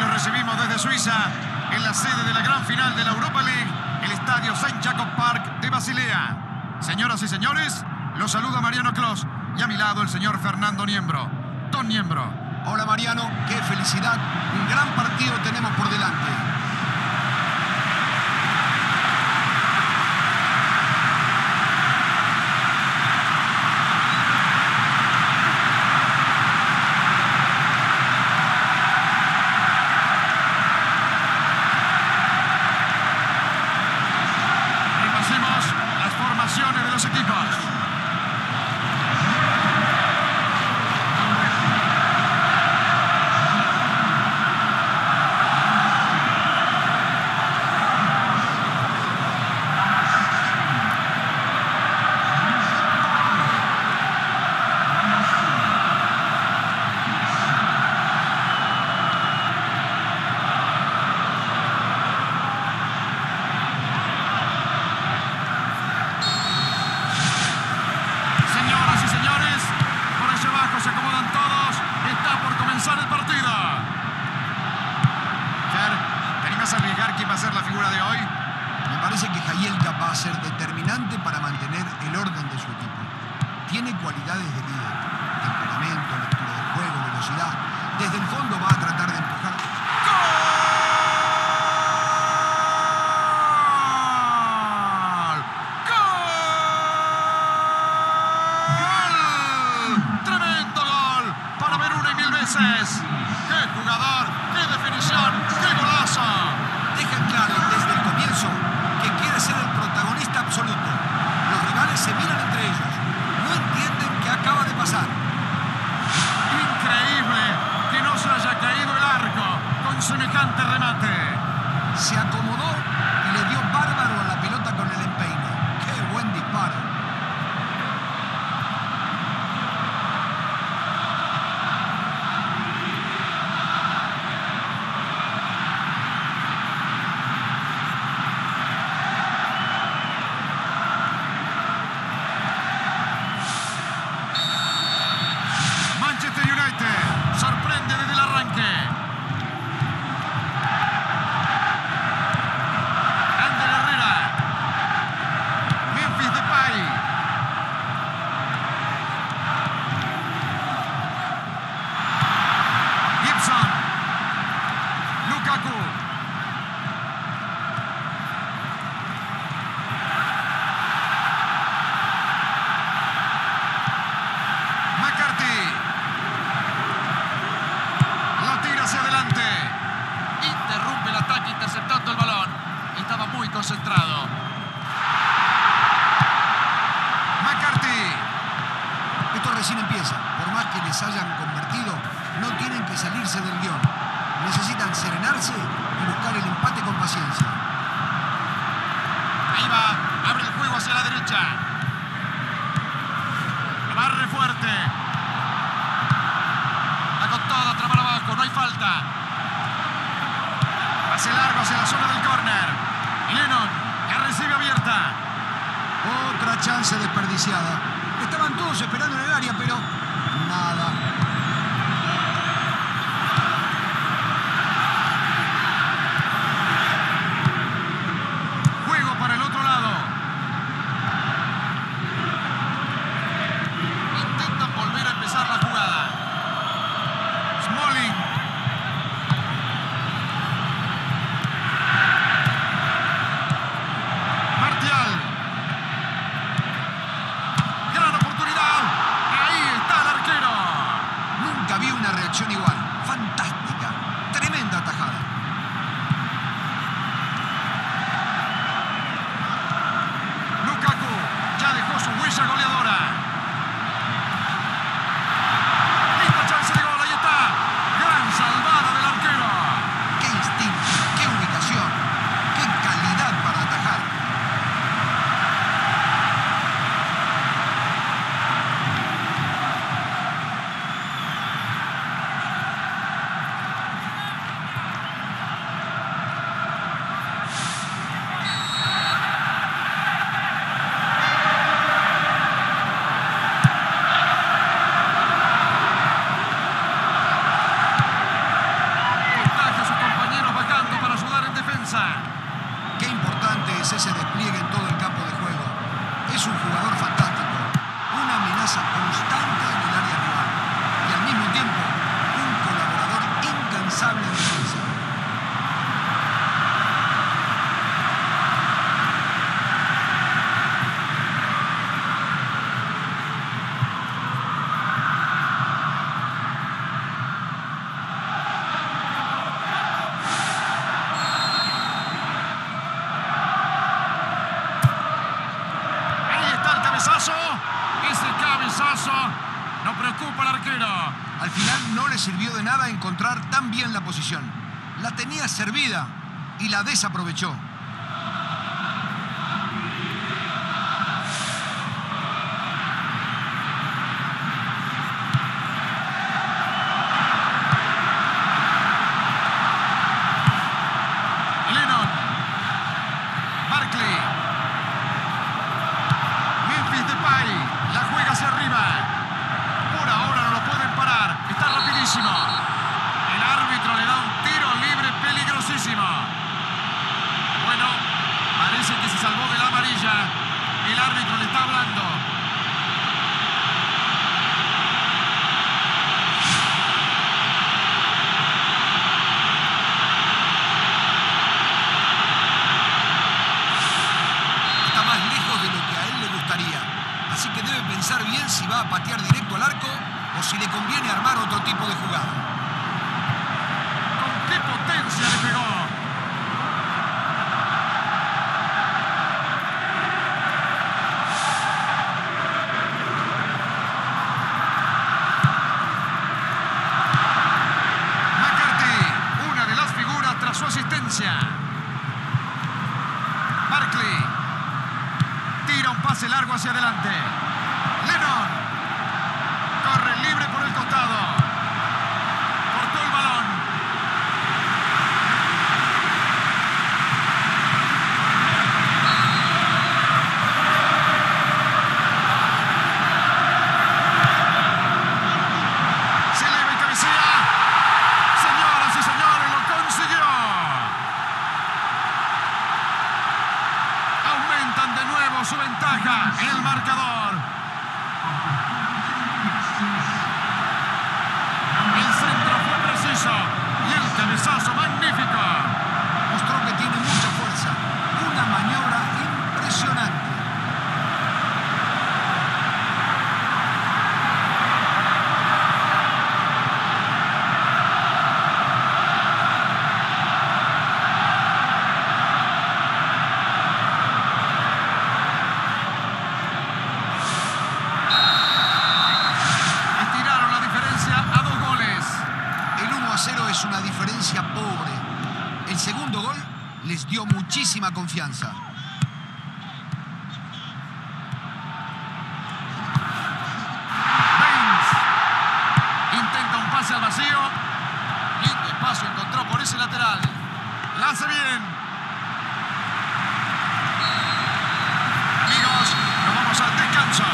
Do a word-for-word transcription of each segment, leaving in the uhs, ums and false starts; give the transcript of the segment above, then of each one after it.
Hoy lo recibimos desde Suiza, en la sede de la gran final de la Europa League, el estadio Saint-Jakob Park de Basilea. Señoras y señores, los saluda Mariano Clos y a mi lado el señor Fernando Niembro. Don Niembro. Hola Mariano, qué felicidad, un gran partido tenemos por delante. Tiene cualidades de líder, temperamento, lectura del juego, velocidad. Desde el fondo va a tratar de empujar. ¡Gol! ¡Gol! ¡Tremendo gol! Para ver una y mil veces. ¡Qué jugador! ¡Qué definición! ¡Qué golazo! Dejan claro desde el comienzo que quiere ser el protagonista absoluto. Los rivales se miran entre ellos. No entienden qué acaba de pasar. Increíble que no se haya caído el arco con semejante remate. Se acomodó y le dio bárbaro a la pelota con el empeine. ¡Qué buen disparo! Hace largo hacia la zona del córner. Lennon la recibe abierta. Otra chance desperdiciada. Estaban todos esperando en el área, pero nada. Gran oportunidad. No preocupa al arquero. Al final no le sirvió de nada encontrar tan bien la posición. La tenía servida y la desaprovechó. Confianza. Benz intenta un pase al vacío. Lindo espacio encontró por ese lateral. Lanza bien. Amigos, nos vamos al descanso.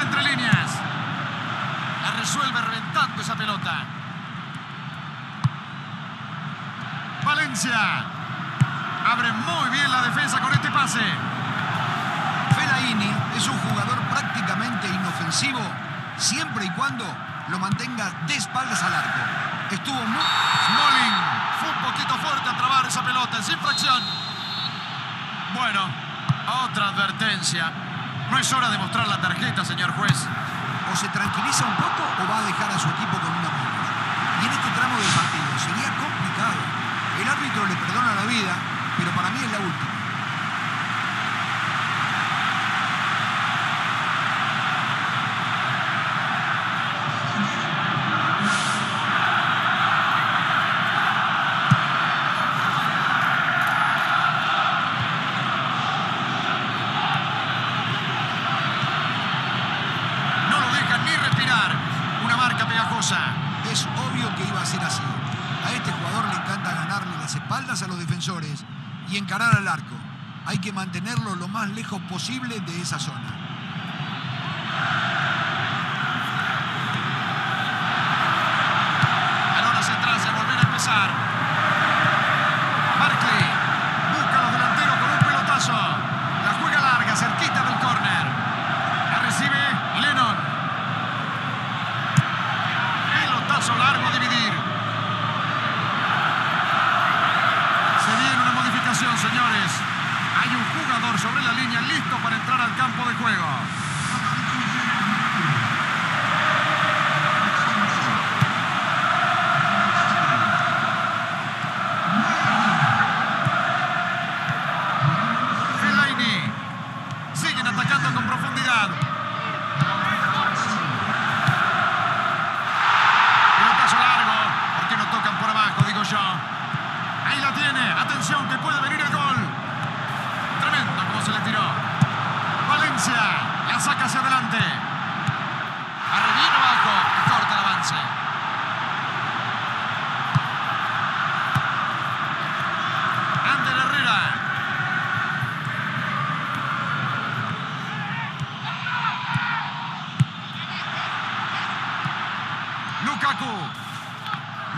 Entre líneas. distancia. Abre muy bien la defensa con este pase. Fellaini es un jugador prácticamente inofensivo siempre y cuando lo mantenga de espaldas al arco. Estuvo muy... Smalling fue un poquito fuerte a trabar esa pelota. Es infracción. Bueno, otra advertencia. No es hora de mostrar la tarjeta, señor juez. O se tranquiliza un poco o va a dejar a su equipo con una menos. Y en este tramo del partido sería complicado. El árbitro le perdona la vida, pero para mí es la última. Es obvio que iba a ser así. A este jugador le encanta ganarle las espaldas a los defensores y encarar al arco. Hay que mantenerlo lo más lejos posible de esa zona.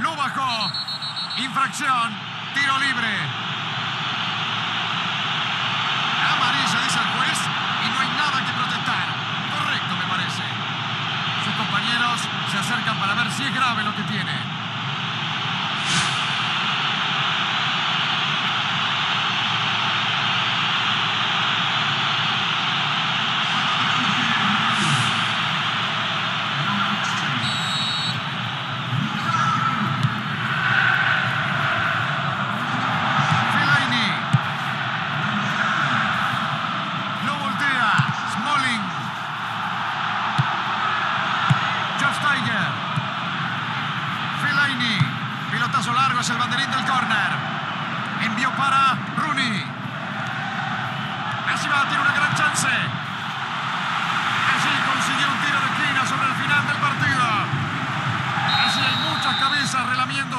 Lo bajó. Infracción. Tiro libre. Amarilla, dice el juez. Y no hay nada que protestar. Correcto, me parece. Sus compañeros se acercan para ver si es grave lo que tiene.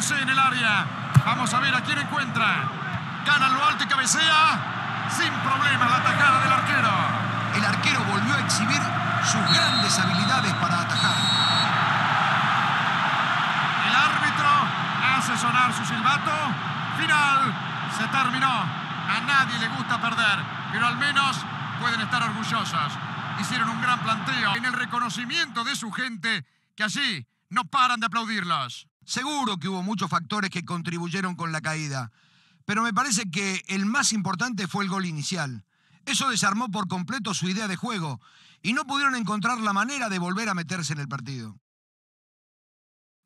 En el área. Vamos a ver a quién encuentra. Gana lo alto y cabecea. Sin problema la atajada del arquero. El arquero volvió a exhibir sus grandes habilidades para atajar. El árbitro hace sonar su silbato. Final. Se terminó. A nadie le gusta perder, pero al menos pueden estar orgullosos. Hicieron un gran planteo en el reconocimiento de su gente, que allí no paran de aplaudirlos. Seguro que hubo muchos factores que contribuyeron con la caída, pero me parece que el más importante fue el gol inicial. Eso desarmó por completo su idea de juego y no pudieron encontrar la manera de volver a meterse en el partido.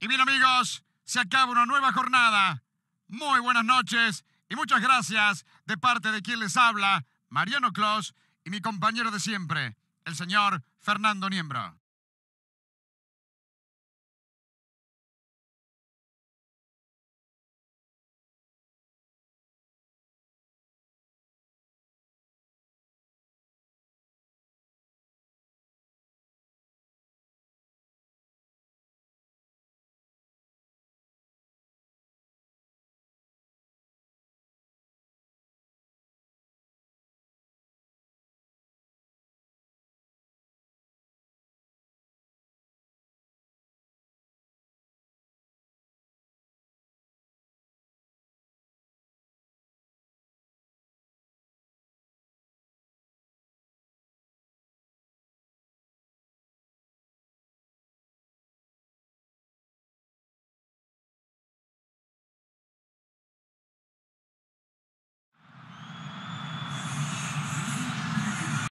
Y bien, amigos, se acaba una nueva jornada. Muy buenas noches y muchas gracias de parte de quien les habla, Mariano Clos, y mi compañero de siempre, el señor Fernando Niembro.